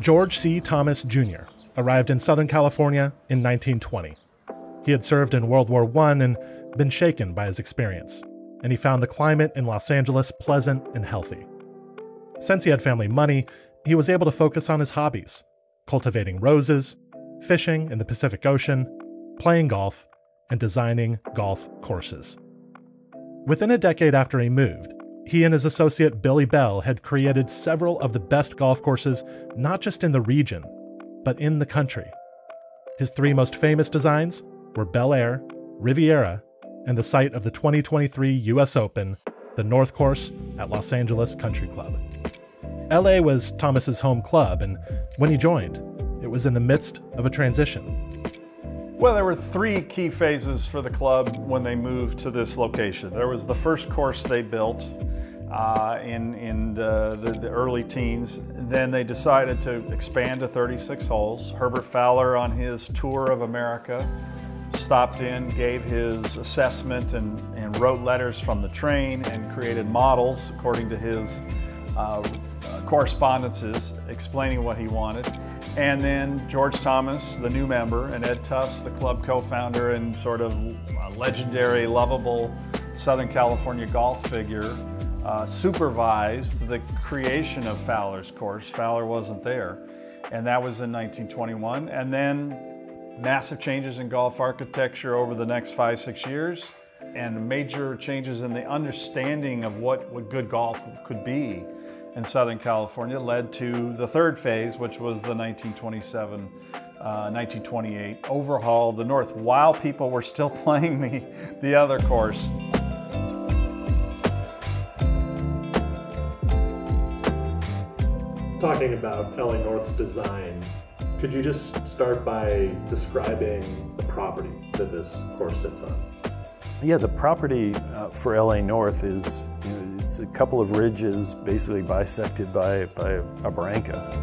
George C. Thomas Jr. arrived in Southern California in 1920. He had served in World War I and been shaken by his experience, and he found the climate in Los Angeles pleasant and healthy. Since he had family money, he was able to focus on his hobbies, cultivating roses, fishing in the Pacific Ocean, playing golf, and designing golf courses. Within a decade after he moved, he and his associate Billy Bell had created several of the best golf courses, not just in the region, but in the country. His three most famous designs were Bel Air, Riviera, and the site of the 2023 U.S. Open, the North Course at Los Angeles Country Club. LA was Thomas's home club, and when he joined, it was in the midst of a transition. Well, there were three key phases for the club when they moved to this location. There was the first course they built in the early teens. Then they decided to expand to 36 holes. Herbert Fowler, on his tour of America, stopped in, gave his assessment, and wrote letters from the train and created models according to his correspondences explaining what he wanted. And then George Thomas, the new member, and Ed Tufts, the club co-founder and sort of legendary, lovable Southern California golf figure, supervised the creation of Fowler's course. Fowler wasn't there. And that was in 1921. And then massive changes in golf architecture over the next 5-6 years, and major changes in the understanding of what good golf could be in Southern California led to the third phase, which was the 1928 overhaul of the North, while people were still playing the other course. Talking about LA North's design, could you just start by describing the property that this course sits on? Yeah, the property for LA North is, you know, it's a couple of ridges basically bisected by a barranca.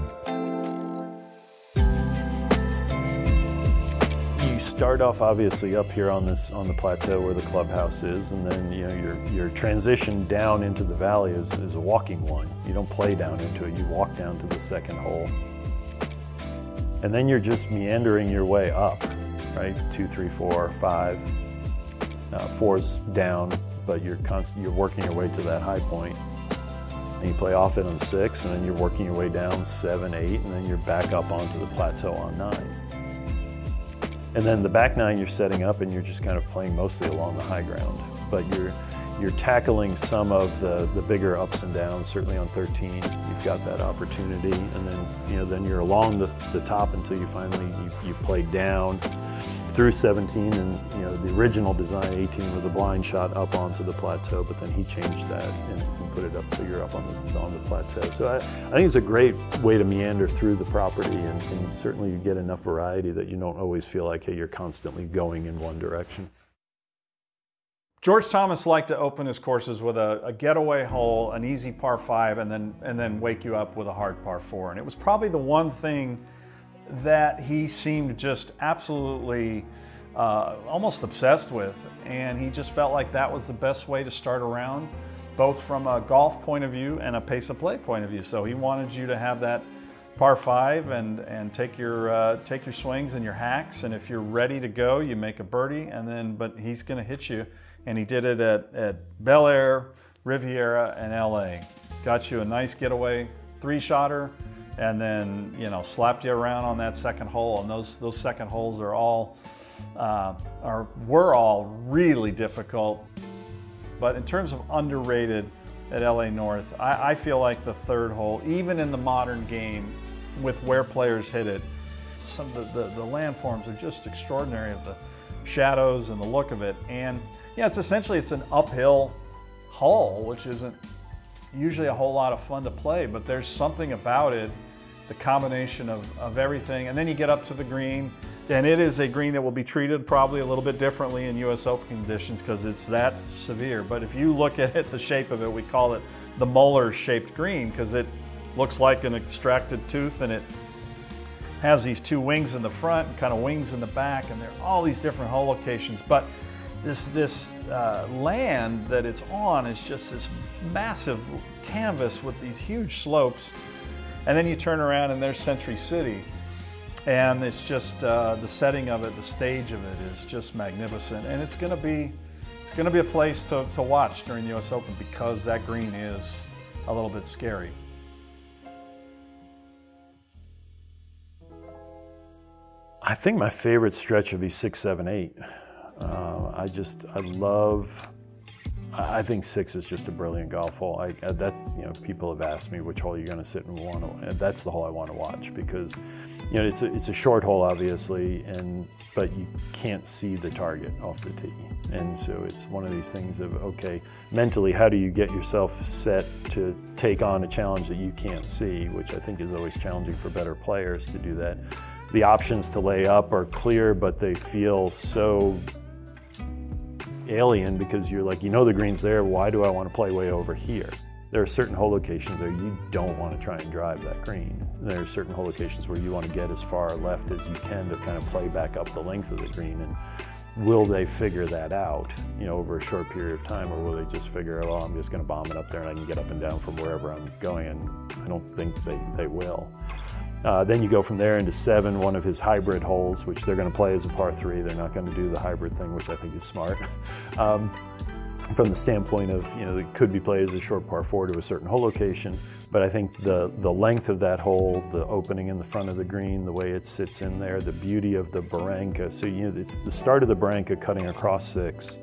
You start off obviously up here on the plateau where the clubhouse is, and then, you know, your transition down into the valley is a walking one. You don't play down into it, you walk down to the second hole. And then you're just meandering your way up, right? 2, 3, 4, 5. Four's down, but you're working your way to that high point. And you play off it on 6, and then you're working your way down 7, 8, and then you're back up onto the plateau on 9. And then the back 9 you're setting up, and you're just kind of playing mostly along the high ground. But you're tackling some of the bigger ups and downs. Certainly on 13, you've got that opportunity, and then, you know, then you're along the top until you finally you play down through 17. And, you know, the original design 18 was a blind shot up onto the plateau, but then he changed that and put it up so you're up on the plateau. So I think it's a great way to meander through the property, and certainly you get enough variety that you don't always feel like, hey, you're constantly going in one direction. George Thomas liked to open his courses with a getaway hole, an easy par 5, and then wake you up with a hard par 4. And it was probably the one thing that he seemed just absolutely almost obsessed with. And he just felt like that was the best way to start a round, both from a golf point of view and a pace of play point of view. So he wanted you to have that par 5 and take your swings and your hacks. And if you're ready to go, you make a birdie, but he's gonna hit you. And he did it at Bel Air, Riviera, and LA. Got you a nice getaway 3-shotter, and then, you know, slapped you around on that second hole. And those second holes are all, were all really difficult. But in terms of underrated at LA North, I feel like the third hole, even in the modern game, with where players hit it, some of the landforms are just extraordinary, of the shadows and the look of it. And yeah, it's an uphill hole, which isn't usually a whole lot of fun to play, but there's something about it, the combination of everything. And then you get up to the green, and it is a green that will be treated probably a little bit differently in US Open conditions because it's that severe. But if you look at it, the shape of it, we call it the molar-shaped green because it looks like an extracted tooth, and it has these two wings in the front and kind of wings in the back, and there are all these different hole locations. But This land that it's on is just this massive canvas with these huge slopes, And then you turn around and there's Century City. And it's just the setting of it, the stage of it is just magnificent. And it's going to be a place to watch during the US Open because that green is a little bit scary. I think my favorite stretch would be 6, 7, 8. I think 6 is just a brilliant golf hole. That's, you know, people have asked me which hole you're going to sit and want to, and that's the hole I want to watch because, you know, it's a short hole obviously, but you can't see the target off the tee, and so it's one of these things of, okay, mentally how do you get yourself set to take on a challenge that you can't see, which I think is always challenging for better players to do that. The options to lay up are clear, but they feel so alien because you're like, you know the green's there, why do I want to play way over here? There are certain hole locations where you don't want to try and drive that green. There are certain hole locations where you want to get as far left as you can to kind of play back up the length of the green. And will they figure that out, you know, over a short period of time, or will they just figure, oh, I'm just going to bomb it up there and I can get up and down from wherever I'm going? And I don't think they will. Then you go from there into 7, one of his hybrid holes, which they're going to play as a par 3. They're not going to do the hybrid thing, which I think is smart. From the standpoint of, you know, it could be played as a short par 4 to a certain hole location, but I think the length of that hole, the opening in the front of the green, the way it sits in there, the beauty of the barranca. So, you know, it's the start of the barranca cutting across 6,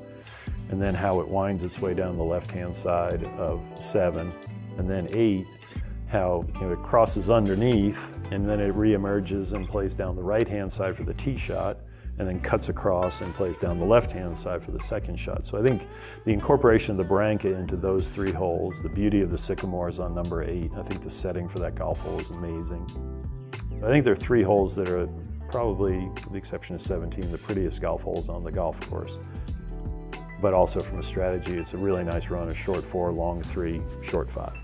and then how it winds its way down the left-hand side of 7, and then 8. How, you know, it crosses underneath and then it reemerges and plays down the right-hand side for the tee shot, and then cuts across and plays down the left-hand side for the second shot. So I think the incorporation of the barranca into those 3 holes, the beauty of the sycamores on number 8, I think the setting for that golf hole is amazing. So I think there are 3 holes that are probably, with the exception of 17, the prettiest golf holes on the golf course. But also from a strategy, it's a really nice run of short 4, long 3, short 5.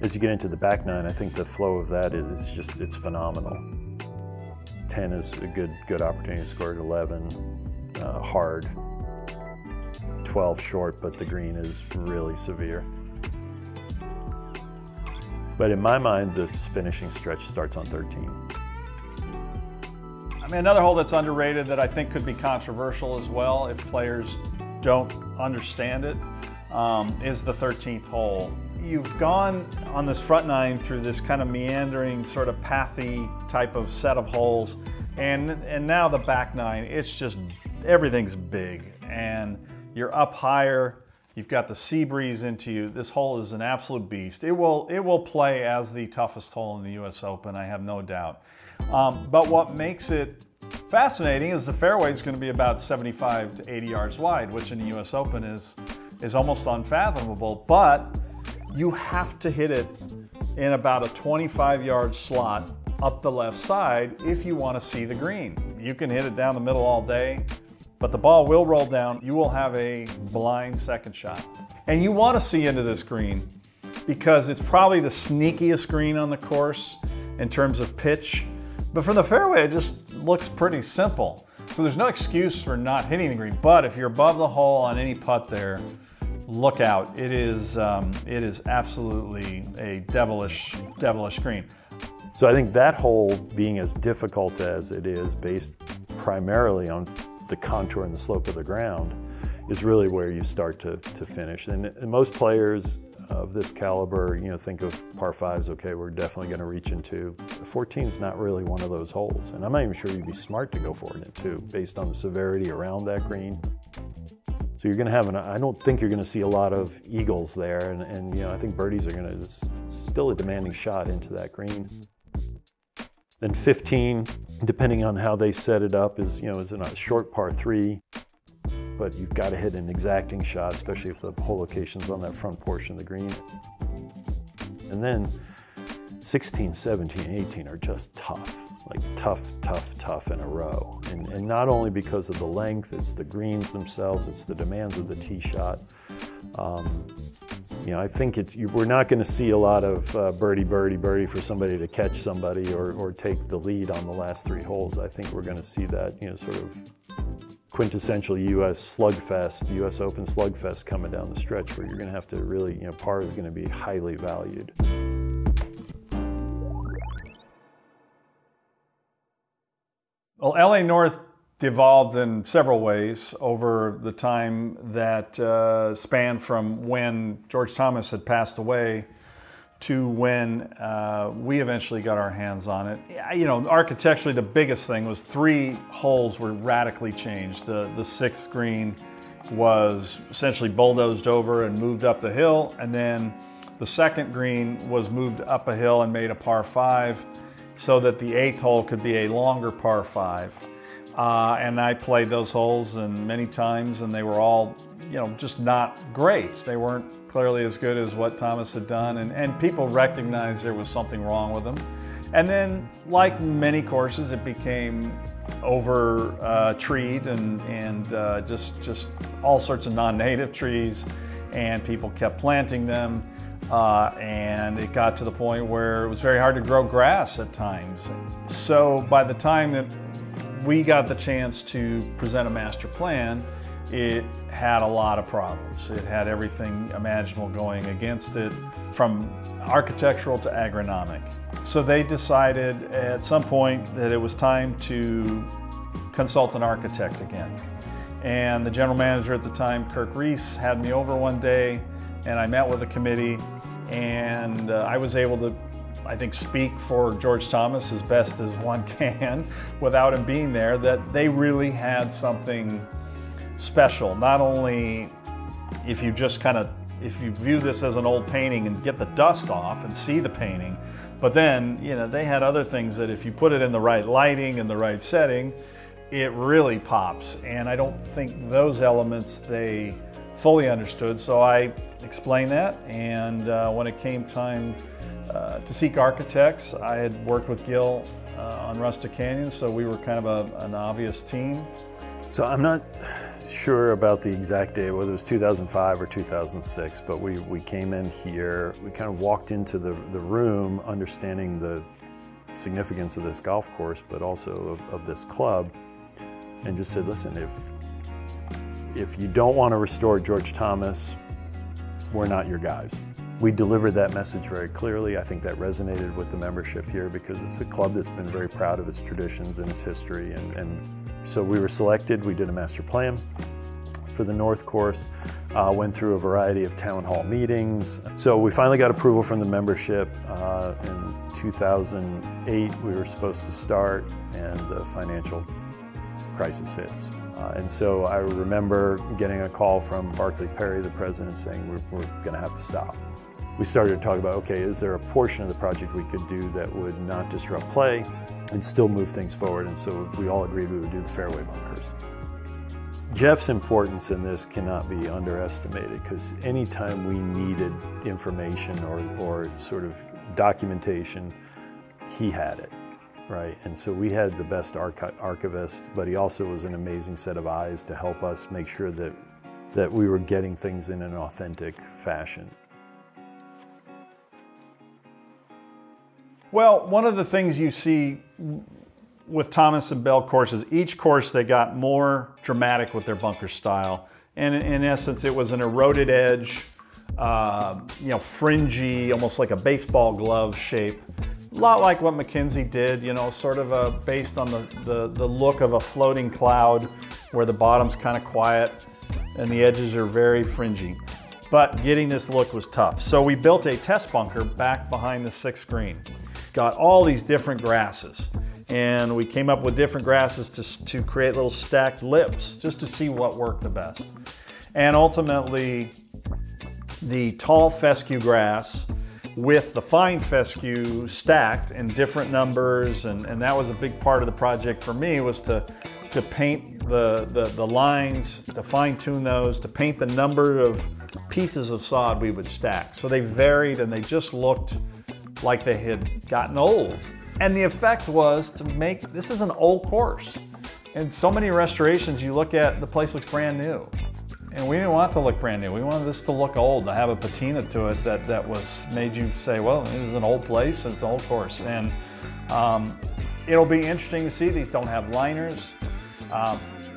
As you get into the back 9, I think the flow of that is just, it's phenomenal. 10 is a good opportunity to score at 11, hard. 12 short, but the green is really severe. But in my mind, this finishing stretch starts on 13. I mean, another hole that's underrated that I think could be controversial as well if players don't understand it is the 13th hole. You've gone on this front 9 through this kind of meandering sort of pathy type of set of holes, and now the back 9, it's just, everything's big and you're up higher, you've got the sea breeze into you. This hole is an absolute beast. It will play as the toughest hole in the US Open, I have no doubt. But what makes it fascinating is the fairway is going to be about 75 to 80 yards wide, which in the US Open is almost unfathomable, but you have to hit it in about a 25-yard slot up the left side if you want to see the green. You can hit it down the middle all day, but the ball will roll down. You will have a blind second shot. And you want to see into this green because it's probably the sneakiest green on the course in terms of pitch. But from the fairway, it just looks pretty simple. So there's no excuse for not hitting the green. But if you're above the hole on any putt there, look out. It is absolutely a devilish green. So I think that hole, being as difficult as it is, based primarily on the contour and the slope of the ground, is really where you start to finish. And most players of this caliber, you know, think of par 5s, okay, we're definitely going to reach in 2. 14's not really one of those holes. And I'm not even sure you'd be smart to go for it in 2, based on the severity around that green. So you're going to have I don't think you're going to see a lot of eagles there, and you know, I think birdies are going to, it's still a demanding shot into that green. Then 15, depending on how they set it up, is, you know, is a short par 3, but you've got to hit an exacting shot, especially if the hole location's on that front portion of the green. And then 16, 17, 18 are just tough. Like tough in a row. And not only because of the length, it's the greens themselves, it's the demands of the tee shot. You know, I think we're not gonna see a lot of birdie for somebody to catch somebody or take the lead on the last 3 holes. I think we're gonna see that, you know, sort of quintessential US Open slugfest coming down the stretch, where you're gonna have to really, you know, par is gonna be highly valued. Well, LA North devolved in several ways over the time that spanned from when George Thomas had passed away to when we eventually got our hands on it. You know, architecturally, the biggest thing was three holes were radically changed. The sixth green was essentially bulldozed over and moved up the hill, and then the second green was moved up a hill and made a par five, so that the eighth hole could be a longer par five. And I played those holes and many times, and they were all, you know, just not great. They weren't clearly as good as what Thomas had done, and people recognized there was something wrong with them. And then, like many courses, it became over treed and just all sorts of non-native trees, and people kept planting them. And it got to the point where it was very hard to grow grass at times. So by the time that we got the chance to present a master plan, it had a lot of problems. It had everything imaginable going against it, from architectural to agronomic. So they decided at some point that it was time to consult an architect again. And the general manager at the time, Kirk Reese, had me over one day, and I met with a committee, and I was able to, I think, speak for George Thomas as best as one can without him being there, that they really had something special. Not only if you just kind of, if you view this as an old painting and get the dust off and see the painting, but then, you know, they had other things that if you put it in the right lighting and the right setting, it really pops. And I don't think those elements they fully understood, so I explained that, and when it came time to seek architects, I had worked with Gil on Rustic Canyon, so we were kind of an obvious team. So I'm not sure about the exact day, whether it was 2005 or 2006, but we came in here, we kind of walked into the room understanding the significance of this golf course, but also of this club, and just said, listen, if you don't want to restore George Thomas, we're not your guys. We delivered that message very clearly. I think that resonated with the membership here because it's a club that's been very proud of its traditions and its history. And so we were selected. We did a master plan for the North Course, went through a variety of town hall meetings. So we finally got approval from the membership. In 2008, we were supposed to start, and the financial crisis hits. And so I remember getting a call from Barclay Perry, the president, saying we're going to have to stop. We started to talk about, okay, is there a portion of the project we could do that would not disrupt play and still move things forward? And so we all agreed we would do the fairway bunkers. Jeff's importance in this cannot be underestimated, because anytime we needed information or sort of documentation, he had it. Right, and so we had the best archivist, but he also was an amazing set of eyes to help us make sure that we were getting things in an authentic fashion. Well, one of the things you see with Thomas and Bell courses, each course they got more dramatic with their bunker style. And in essence, it was an eroded edge, you know, fringy, almost like a baseball glove shape. A lot like what McKenzie did, you know, sort of based on the look of a floating cloud, where the bottom's kind of quiet and the edges are very fringy. But getting this look was tough. So we built a test bunker back behind the sixth green. Got all these different grasses, and we came up with different grasses to create little stacked lips just to see what worked the best. And ultimately, the tall fescue grass with the fine fescue stacked in different numbers, and that was a big part of the project for me, was to paint the lines, to fine-tune those, to paint the number of pieces of sod we would stack. So they varied, and they just looked like they had gotten old. And the effect was to make, this is an old course. And so many restorations you look at, the place looks brand new. And we didn't want it to look brand new. We wanted this to look old, to have a patina to it that was made you say, well, this is an old place, it's an old course. And it'll be interesting to see. These don't have liners.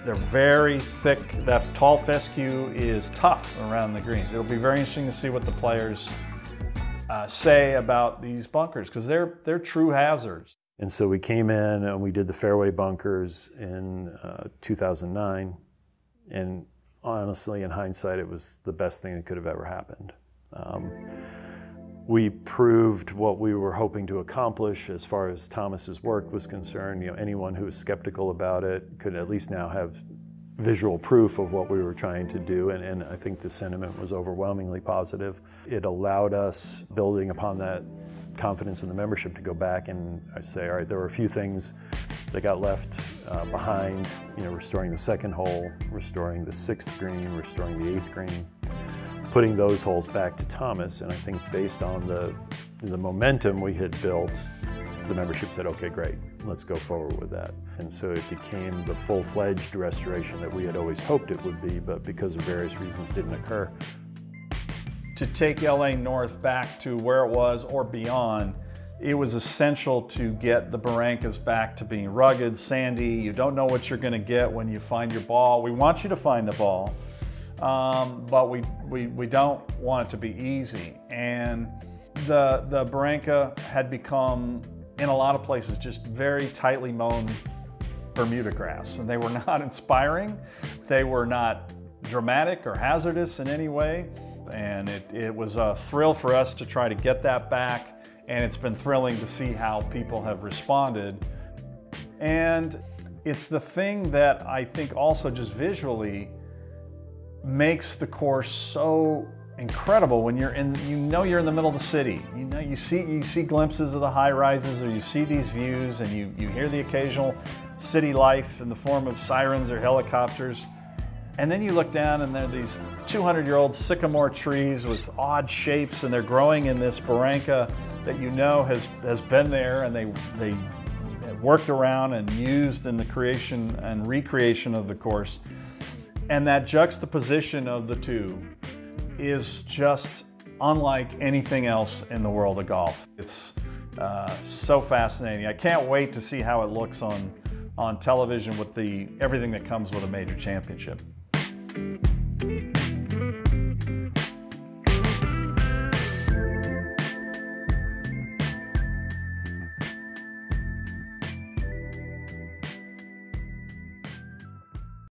They're very thick. That tall fescue is tough around the greens. It'll be very interesting to see what the players say about these bunkers, because they're true hazards. And so we came in and we did the fairway bunkers in 2009. And honestly, in hindsight, it was the best thing that could have ever happened. We proved what we were hoping to accomplish as far as Thomas's work was concerned. You know, anyone who was skeptical about it could at least now have visual proof of what we were trying to do, and I think the sentiment was overwhelmingly positive. It allowed us, building upon that confidence in the membership, to go back and say, all right, there were a few things that got left behind, you know, restoring the second hole, restoring the sixth green, restoring the eighth green, putting those holes back to Thomas. And I think based on the momentum we had built, the membership said, okay, great, let's go forward with that. And so it became the full-fledged restoration that we had always hoped it would be, but because of various reasons didn't occur. To take LA North back to where it was or beyond, it was essential to get the Barrancas back to being rugged, sandy. You don't know what you're gonna get when you find your ball. We want you to find the ball, but we don't want it to be easy. And the Barranca had become, in a lot of places, just very tightly mown Bermuda grass. And they were not inspiring. They were not dramatic or hazardous in any way. And it was a thrill for us to try to get that back. And it's been thrilling to see how people have responded. And it's the thing that I think also just visually makes the course so incredible when you're in, you know, you're in the middle of the city. You know, you see glimpses of the high rises, or you see these views, and you hear the occasional city life in the form of sirens or helicopters. And then you look down and there are these 200-year-old sycamore trees with odd shapes, and they're growing in this barranca that you know has been there, and they worked around and used in the creation and recreation of the course. And that juxtaposition of the two is just unlike anything else in the world of golf. It's so fascinating. I can't wait to see how it looks on television with everything that comes with a major championship.